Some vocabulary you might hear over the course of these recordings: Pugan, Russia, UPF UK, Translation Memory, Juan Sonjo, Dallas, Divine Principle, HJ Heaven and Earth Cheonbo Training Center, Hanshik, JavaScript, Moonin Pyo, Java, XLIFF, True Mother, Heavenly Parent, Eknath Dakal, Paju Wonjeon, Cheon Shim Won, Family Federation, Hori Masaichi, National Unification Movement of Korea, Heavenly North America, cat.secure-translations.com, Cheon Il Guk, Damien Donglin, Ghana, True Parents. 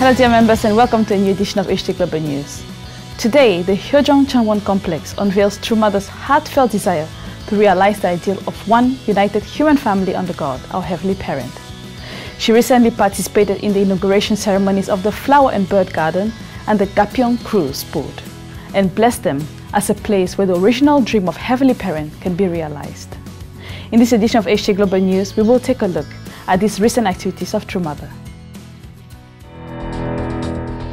Hello dear members and welcome to a new edition of HJ Global News. Today, the Hyojong Changwon complex unveils True Mother's heartfelt desire to realize the ideal of one united human family under God, our Heavenly Parent. She recently participated in the inauguration ceremonies of the Flower and Bird Garden and the Gapyeong Cruise Board, and blessed them as a place where the original dream of Heavenly Parent can be realized. In this edition of HJ Global News, we will take a look at these recent activities of True Mother.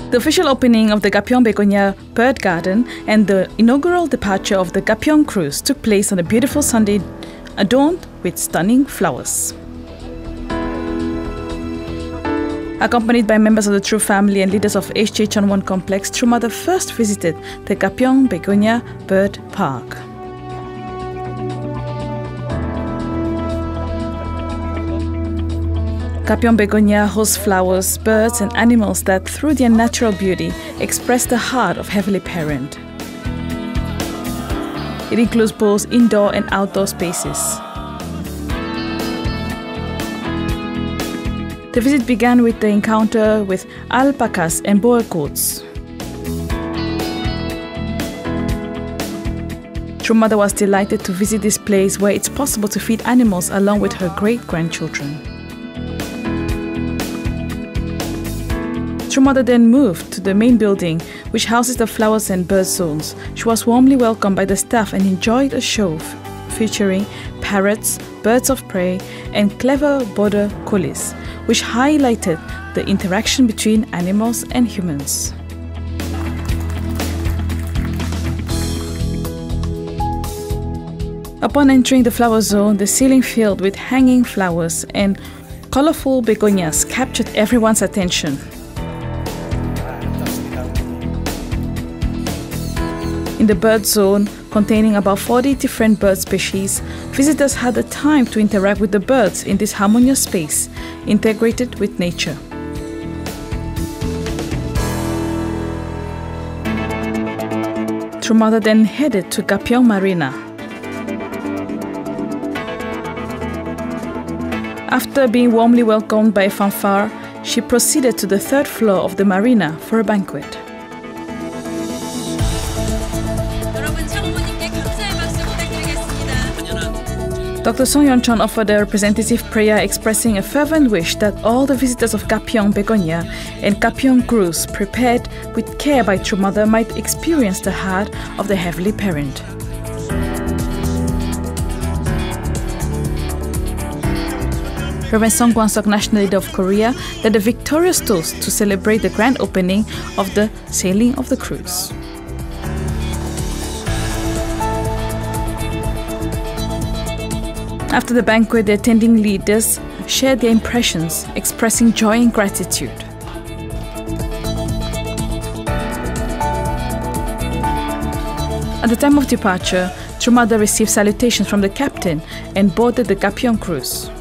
The official opening of the Gapyeong Begonia Bird Garden and the inaugural departure of the Gapyeong Cruise took place on a beautiful Sunday adorned with stunning flowers. Accompanied by members of the True Family and leaders of HJ Changwon Complex, True Mother first visited the Gapyeong Begonia Bird Park. Gapyeong Begonia hosts flowers, birds and animals that, through their natural beauty, express the heart of Heavenly Parent. It includes both indoor and outdoor spaces. The visit began with the encounter with alpacas and boer goats. True Mother was delighted to visit this place where it's possible to feed animals along with her great-grandchildren. True Mother then moved to the main building, which houses the flowers and bird zones. She was warmly welcomed by the staff and enjoyed a show featuring parrots, birds of prey, and clever border collies, which highlighted the interaction between animals and humans. Upon entering the flower zone, the ceiling filled with hanging flowers and colorful begonias captured everyone's attention. In the bird zone, containing about 40 different bird species, visitors had the time to interact with the birds in this harmonious space, integrated with nature. True Mother then headed to Gapyeong Marina. After being warmly welcomed by a fanfare, she proceeded to the third floor of the marina for a banquet. Dr. Song Yong-cheon offered a representative prayer expressing a fervent wish that all the visitors of Gapyeong Begonia and Gapyeong Cruise, prepared with care by True Mother, might experience the heart of the Heavenly Parent. Reverend Song Gwang-seok, National Leader of Korea, led a victorious toast to celebrate the grand opening of the sailing of the cruise. After the banquet, the attending leaders shared their impressions, expressing joy and gratitude. At the time of departure, True Mother received salutations from the captain and boarded the Gapyeong Cruise.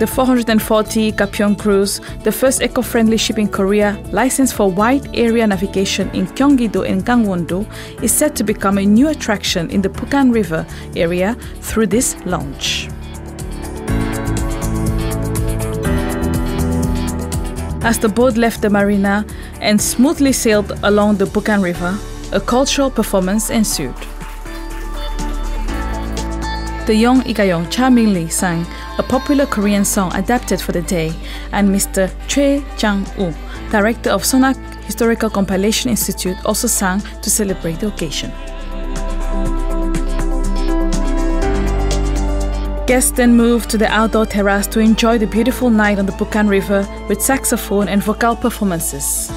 The 440 Gapyeong Cruise, the first eco-friendly ship in Korea, licensed for wide-area navigation in Gyeonggi-do and Gangwon-do, is set to become a new attraction in the Pugan River area through this launch. As the boat left the marina and smoothly sailed along the Pugan River, a cultural performance ensued. The young Igayong Charming Lee sang a popular Korean song adapted for the day, and Mr. Choi Chang Woo, director of Sonak Historical Compilation Institute, also sang to celebrate the occasion. Guests then moved to the outdoor terrace to enjoy the beautiful night on the Pugan River with saxophone and vocal performances.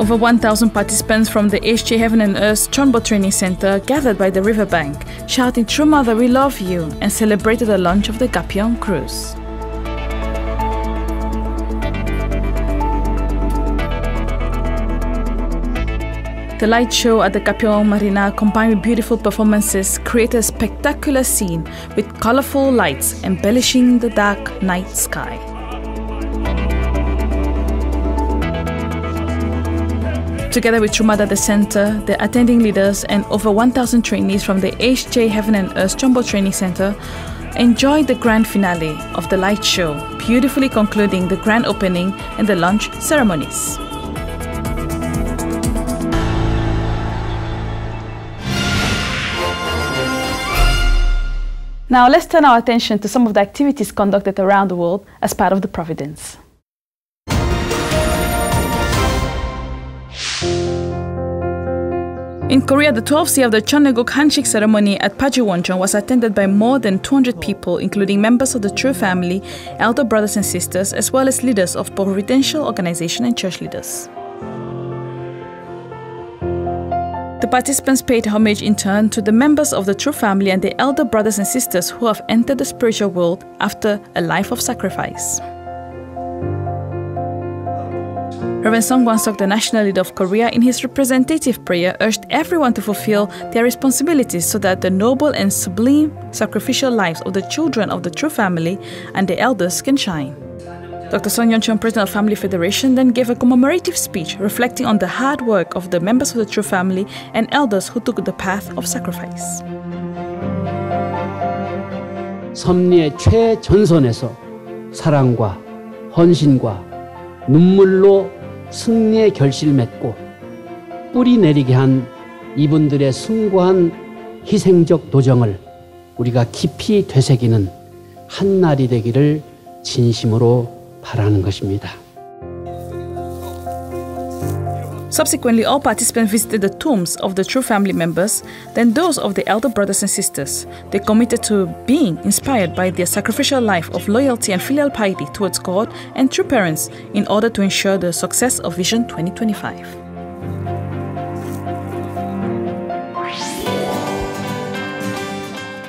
Over 1,000 participants from the HJ Heaven and Earth Cheonbo Training Center gathered by the riverbank, shouting "True Mother, we love you!" and celebrated the launch of the Gapyeong Cruise. The light show at the Gapyeong Marina, combined with beautiful performances, created a spectacular scene with colorful lights embellishing the dark night sky. Together with True Mother, the center, the attending leaders, and over 1,000 trainees from the HJ Heaven and Earth Cheonbo Training Center enjoyed the grand finale of the light show, beautifully concluding the grand opening and the launch ceremonies. Now let's turn our attention to some of the activities conducted around the world as part of the Providence. In Korea, the 12th day of the Cheon Il Guk Hanshik ceremony at Paju Wonjeon was attended by more than 200 people, including members of the True family, elder brothers and sisters, as well as leaders of providential organizations and church leaders. The participants paid homage in turn to the members of the True family and the elder brothers and sisters who have entered the spiritual world after a life of sacrifice. Reverend Song Gwang-seok, the national leader of Korea, in his representative prayer urged everyone to fulfill their responsibilities so that the noble and sublime sacrificial lives of the children of the True family and the elders can shine. Dr. Song Yong-cheon, president of Family Federation, then gave a commemorative speech reflecting on the hard work of the members of the True family and elders who took the path of sacrifice. 섭리의 최전선에서 사랑과 헌신과 눈물로 승리의 결실을 맺고 뿌리 내리게 한 이분들의 숭고한 희생적 노정을 우리가 깊이 되새기는 한 날이 되기를 진심으로 바라는 것입니다. Subsequently, all participants visited the tombs of the True family members, then those of the elder brothers and sisters. They committed to being inspired by their sacrificial life of loyalty and filial piety towards God and True parents in order to ensure the success of Vision 2025.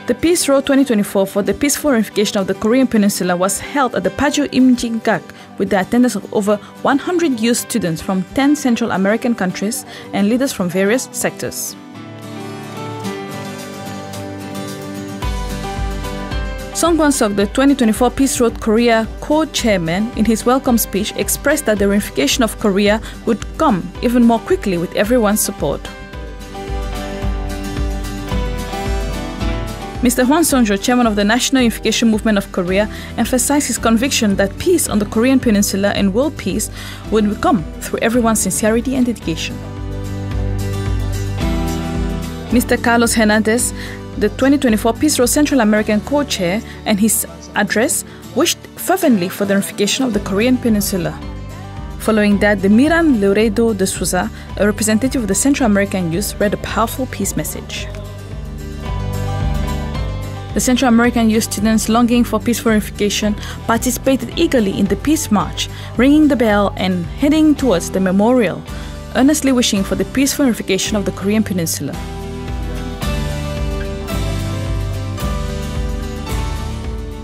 The Peace Road 2024 for the peaceful unification of the Korean Peninsula was held at the Paju Imjingak with the attendance of over 100 youth students from 10 Central American countries and leaders from various sectors. Song Gwang-seok, the 2024 Peace Road Korea co-chairman, in his welcome speech expressed that the unification of Korea would come even more quickly with everyone's support. Mr. Juan Sonjo, chairman of the National Unification Movement of Korea, emphasized his conviction that peace on the Korean Peninsula and world peace would come through everyone's sincerity and dedication. Mr. Carlos Hernandez, the 2024 Peace Road Central American co-chair, and his address wished fervently for the unification of the Korean Peninsula. Following that, Demiran Loredo de Souza, a representative of the Central American youth, read a powerful peace message. The Central American youth students longing for peaceful unification participated eagerly in the peace march, ringing the bell and heading towards the memorial, earnestly wishing for the peaceful unification of the Korean Peninsula.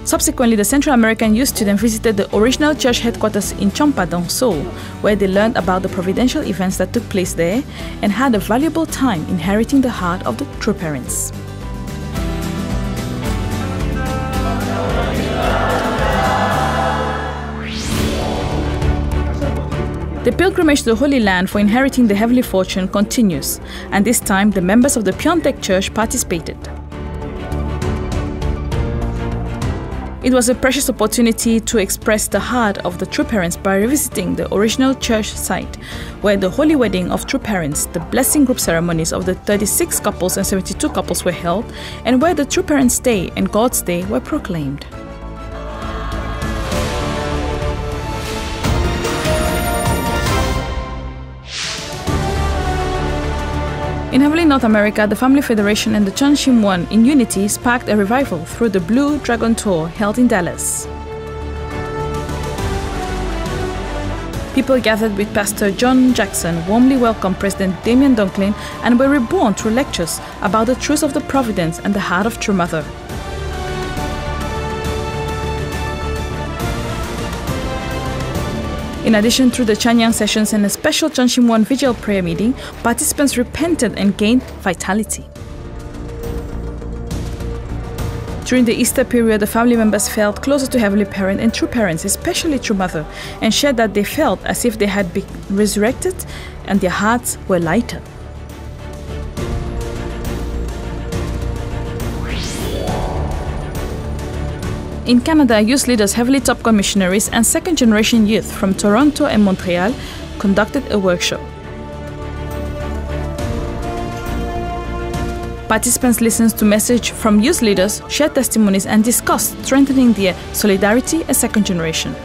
Subsequently, the Central American youth students visited the original church headquarters in Cheongpa-dong, Seoul, where they learned about the providential events that took place there and had a valuable time inheriting the heart of the True parents. The pilgrimage to the Holy Land for inheriting the heavenly fortune continues, and this time the members of the Pyeongtaek Church participated. It was a precious opportunity to express the heart of the True Parents by revisiting the original church site, where the Holy Wedding of True Parents, the blessing group ceremonies of the 36 couples and 72 couples were held, and where the True Parents' Day and God's Day were proclaimed. In Heavenly North America, the Family Federation and the Cheon Shim Won in unity sparked a revival through the Blue Dragon Tour held in Dallas. People gathered with Pastor John Jackson, warmly welcomed President Damien Donglin, and were reborn through lectures about the truths of the Providence and the heart of True Mother. In addition, through the Chanyang sessions and a special Cheon Shim Won vigil prayer meeting, participants repented and gained vitality. During the Easter period, the family members felt closer to Heavenly Parent and True Parents, especially True Mother, and shared that they felt as if they had been resurrected and their hearts were lighter. In Canada, youth leaders heavily Topcon missionaries and second-generation youth from Toronto and Montreal conducted a workshop. Participants listened to messages from youth leaders, shared testimonies and discussed strengthening their solidarity as second generation.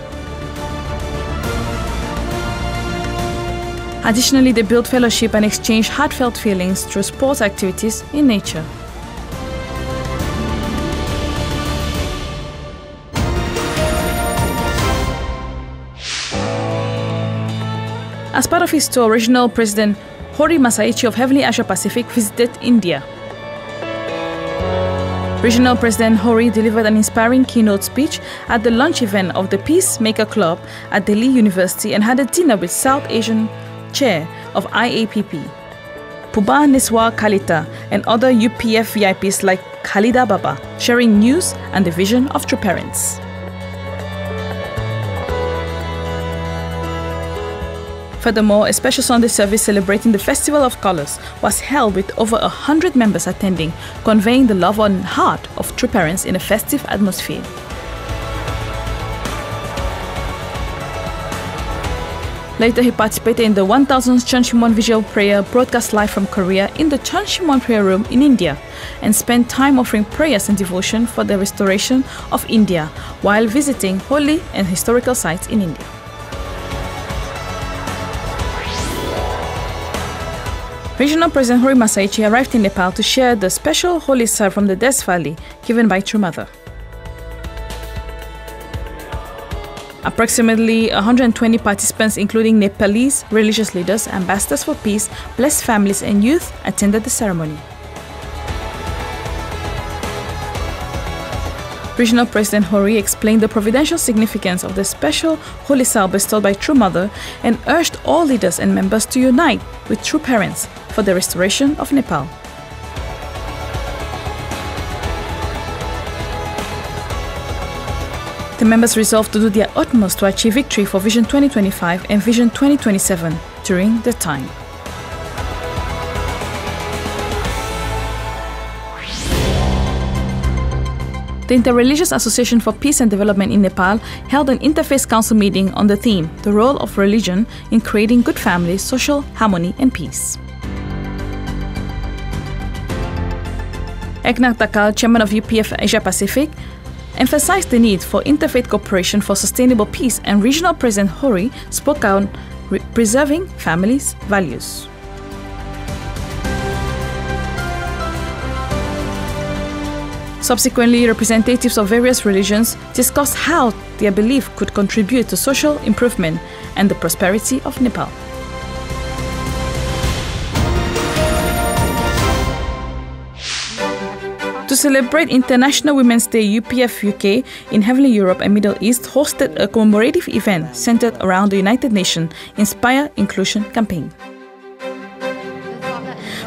Additionally, they built fellowship and exchanged heartfelt feelings through sports activities in nature. As part of his tour, Regional President Hori Masaichi of Heavenly Asia Pacific visited India. Regional President Hori delivered an inspiring keynote speech at the launch event of the Peacemaker Club at Delhi University and had a dinner with South Asian Chair of IAPP, Puba Niswa Kalita, and other UPF VIPs like Khalida Baba, sharing news and the vision of True Parents. Furthermore, a special Sunday service celebrating the Festival of Colors was held with over 100 members attending, conveying the love and heart of True Parents in a festive atmosphere. Later, he participated in the 1000th Cheon Shim Won Visual Prayer broadcast live from Korea in the Cheon Shim Won Prayer Room in India and spent time offering prayers and devotion for the restoration of India while visiting holy and historical sites in India. Regional President Hori Masaichi arrived in Nepal to share the special holy sar from the Des Valley given by True Mother. Approximately 120 participants, including Nepalese religious leaders, ambassadors for peace, blessed families and youth, attended the ceremony. Regional President Hori explained the providential significance of the special holy sar bestowed by True Mother and urged all leaders and members to unite with True Parents for the restoration of Nepal. The members resolved to do their utmost to achieve victory for Vision 2025 and Vision 2027 during the time. The Interreligious Association for Peace and Development in Nepal held an interfaith council meeting on the theme, the role of religion in creating good families, social harmony and peace. Eknath Dakal, chairman of UPF Asia Pacific, emphasized the need for interfaith cooperation for sustainable peace, and Regional President Hori spoke on preserving families' values. Subsequently, representatives of various religions discussed how their belief could contribute to social improvement and the prosperity of Nepal. To celebrate International Women's Day, UPF UK in Heavenly Europe and Middle East hosted a commemorative event centered around the United Nations Inspire Inclusion campaign.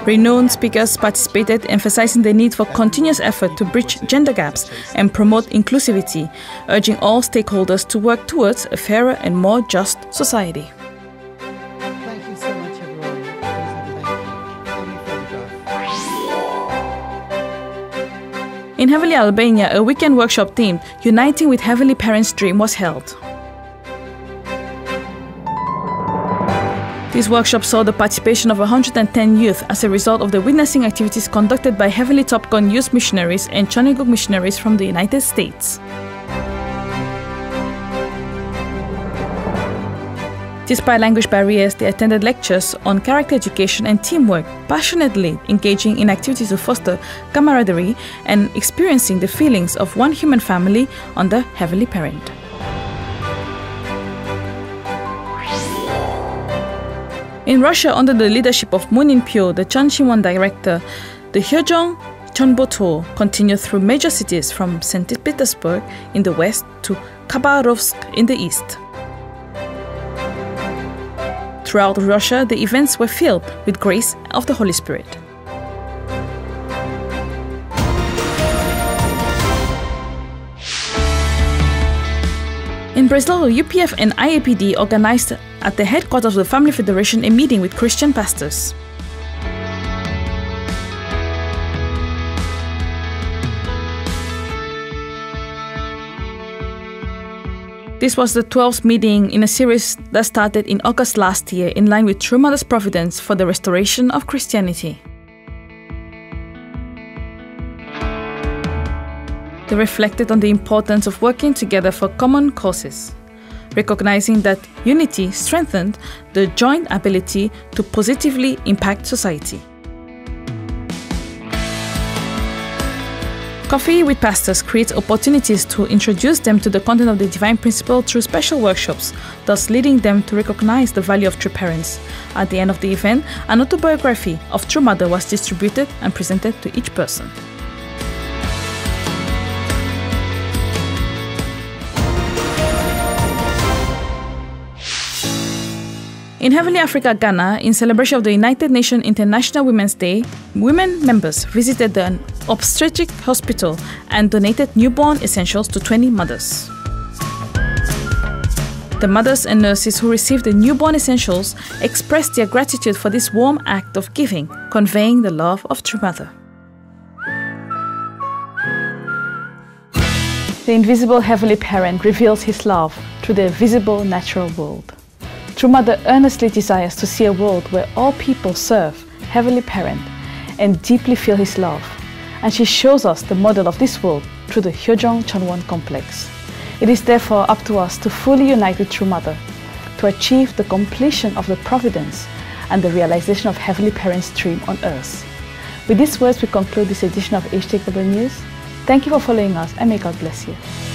Renowned speakers participated, emphasizing the need for continuous effort to bridge gender gaps and promote inclusivity, urging all stakeholders to work towards a fairer and more just society. Thank you so much, everyone. Thank you. In Heavenly Albania, a weekend workshop themed Uniting with Heavenly Parents' Dream was held. This workshop saw the participation of 110 youth as a result of the witnessing activities conducted by Heavenly Topcon youth missionaries and Cheon Il Guk missionaries from the United States. Despite language barriers, they attended lectures on character education and teamwork, passionately engaging in activities to foster camaraderie and experiencing the feelings of one human family under Heavenly Parent. In Russia, under the leadership of Moonin Pyo, the Cheon Shim Won director, the Hyojong Changwon tour continued through major cities from St. Petersburg in the west to Khabarovsk in the east. Throughout Russia, the events were filled with grace of the Holy Spirit. In Brazil, UPF and IAPD organized at the headquarters of the Family Federation a meeting with Christian pastors. This was the 12th meeting in a series that started in August last year in line with True Mother's providence for the restoration of Christianity. They reflected on the importance of working together for common causes, recognizing that unity strengthened the joint ability to positively impact society. Coffee with Pastors creates opportunities to introduce them to the content of the Divine Principle through special workshops, thus leading them to recognize the value of True Parents. At the end of the event, an autobiography of True Mother was distributed and presented to each person. In Heavenly Africa, Ghana, in celebration of the United Nations International Women's Day, women members visited an obstetric hospital and donated newborn essentials to 20 mothers. The mothers and nurses who received the newborn essentials expressed their gratitude for this warm act of giving, conveying the love of True Mother. The invisible Heavenly Parent reveals His love through the visible natural world. True Mother earnestly desires to see a world where all people serve Heavenly Parent and deeply feel His love. And she shows us the model of this world through the Hyojong Changwon complex. It is therefore up to us to fully unite with True Mother to achieve the completion of the providence and the realization of Heavenly Parent's dream on earth. With these words, we conclude this edition of HJ Global News. Thank you for following us and may God bless you.